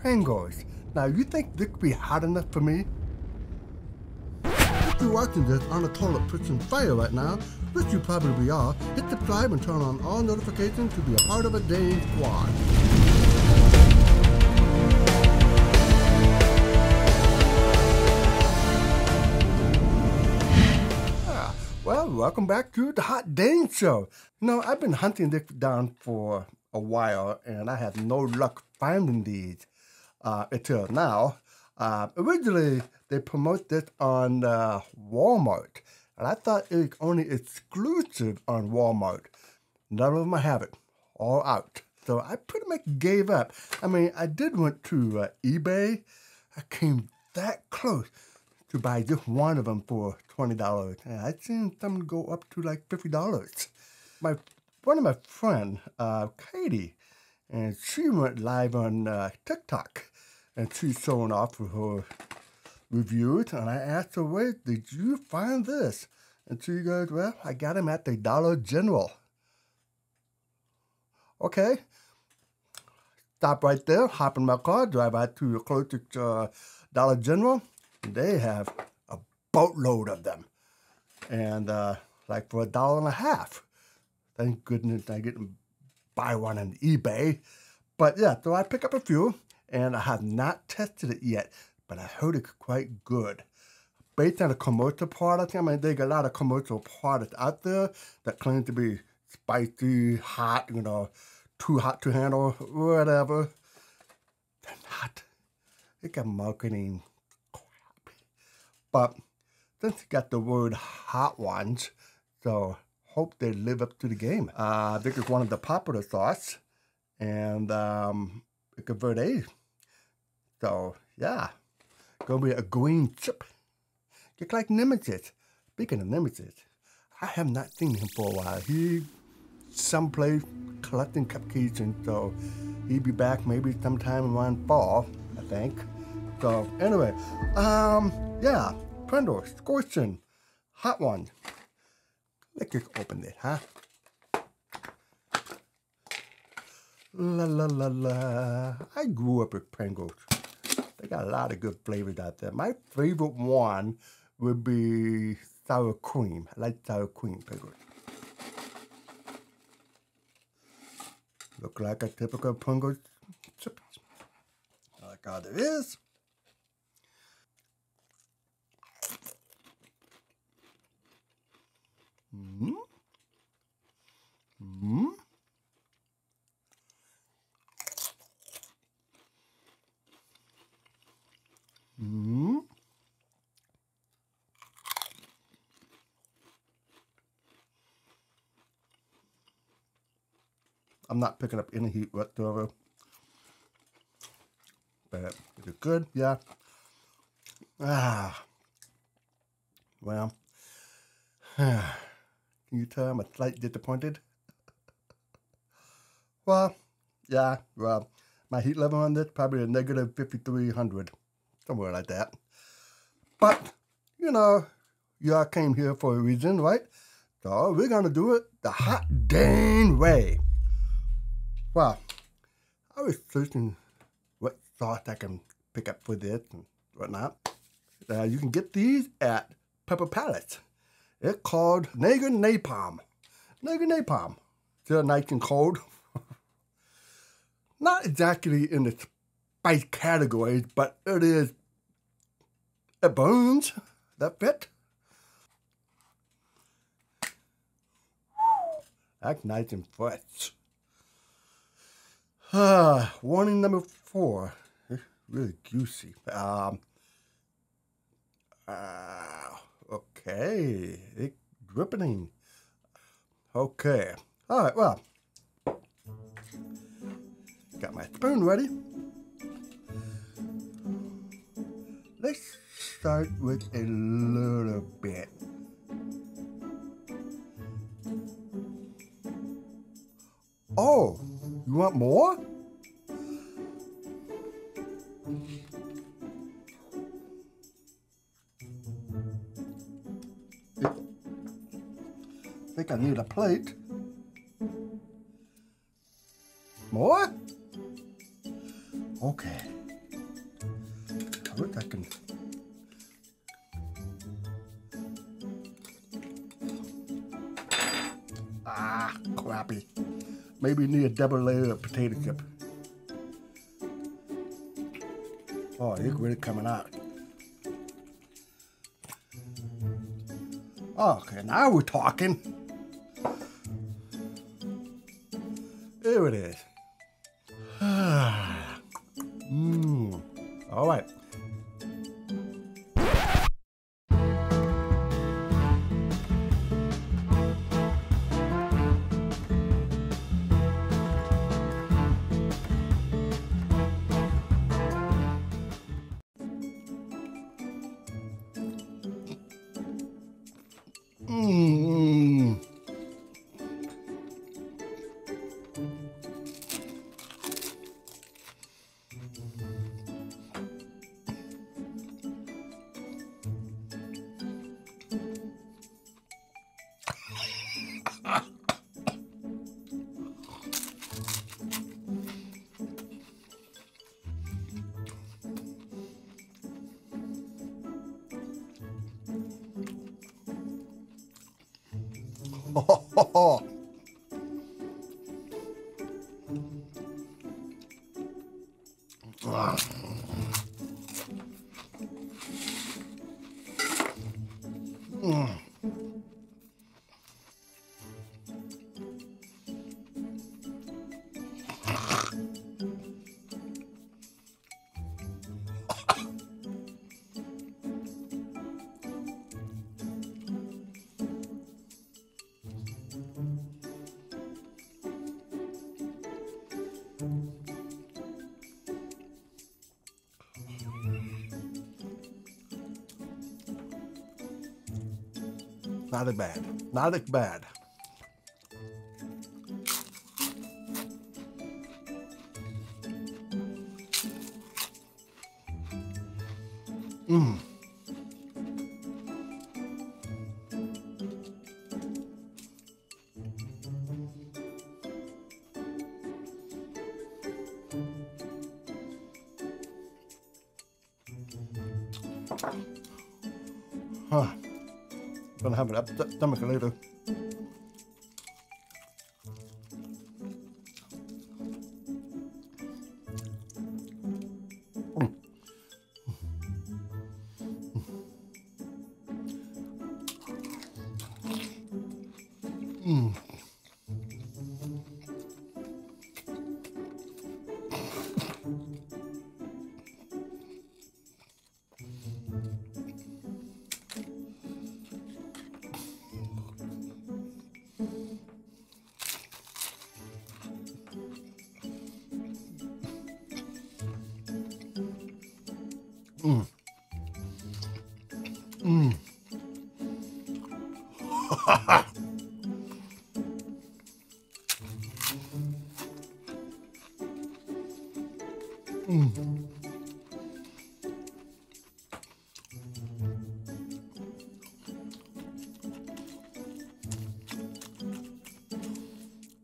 Pringles. Now, you think this could be hot enough for me? If you're watching this on a toilet pushing fire right now, which you probably are, hit subscribe and turn on all notifications to be a part of a Dang Squad. Well, welcome back to the Hot Dang Show. Now, I've been hunting this down for a while, and I have no luck finding these. Until now. Originally, they promote this on Walmart, and I thought it was only exclusive on Walmart. None of them have it, all out. So I pretty much gave up. I mean, I did went to eBay. I came that close to buy just one of them for $20, and I've seen some go up to like $50. One of my friends, Katie, and she went live on TikTok, and she's showing off for her reviews, and I asked her, wait, did you find this? And she goes, well, I got him at the Dollar General. Okay. Stop right there, hop in my car, drive out to the closest Dollar General. They have a boatload of them. And like for $1.50. Thank goodness I didn't buy one on eBay. But yeah, so I pick up a few. And I have not tested it yet, but I heard it's quite good. Based on the commercial product, I mean, there's a lot of commercial products out there that claim to be spicy, hot, you know, too hot to handle, whatever. They're not. It's a marketing crap. But since you got the word Hot Ones, so hope they live up to the game. This is one of the popular sauce, and it's a verde. So, yeah, gonna be a green chip. Just like Nemesis. Speaking of Nemesis, I have not seen him for a while. He's someplace collecting cupcakes, and so he'll be back maybe sometime around fall, I think. So, anyway, yeah, Pringles, scorching, Hot Ones. Let's just open it, huh? La la la la. I grew up with Pringles. They got a lot of good flavors out there. My favorite one would be sour cream. I like sour cream Pringles. Look like a typical Pringles chip. Like how there is. Mmm. Mmm. I'm not picking up any heat whatsoever, but it's good, yeah. Well, can you tell I'm a slight disappointed? Well, yeah, well, my heat level on this probably a negative 5,300, somewhere like that. But, you know, y'all came here for a reason, right? So we're gonna do it the hot dang way. Wow, I was searching what sauce I can pick up for this and whatnot. You can get these at Pepper Palace. It's called Nasal Napalm. Nasal Napalm. Still nice and cold. Not exactly in the spice categories, but it is. It burns. That fit. That's nice and fresh. Warning number 4. It's really juicy. Okay. It's dripping. Okay. All right, well. Got my spoon ready. Let's start with a little bit. Oh! You want more? I think I need a plate. More? Okay. think I can. Ah, crappy. Maybe you need a double layer of potato chip. Oh, it's really coming out. Okay, now we're talking. Here it is. Mmm. All right. Not as bad. Not as bad. Mmm. Huh. Gonna have an upset stomach later.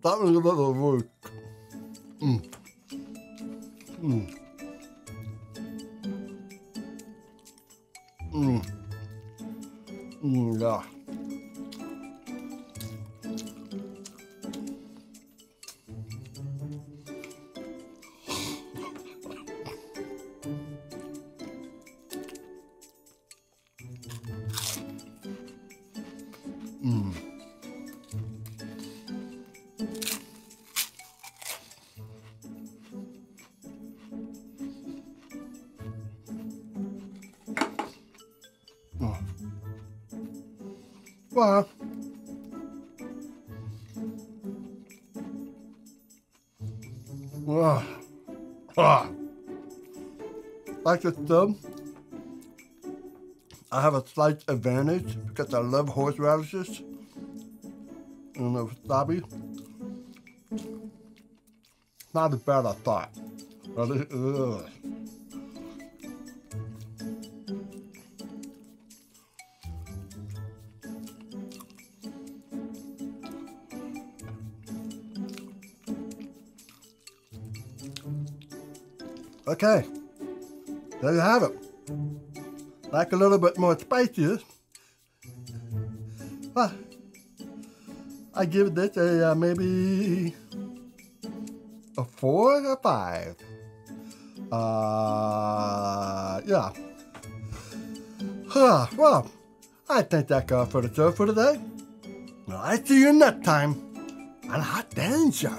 That was a little rude. Mm. Mm. Mm. Mm, yeah. Well, like this tub, I have a slight advantage because I love horseradishes and the wasabi. Not as bad as I thought. But it is. Okay, there you have it. Like a little bit more spicy. Well, I give this a maybe a 4 or 5. Yeah. Well, I think that's all for the show for today. Well, I see you next time on Hot Dang Show.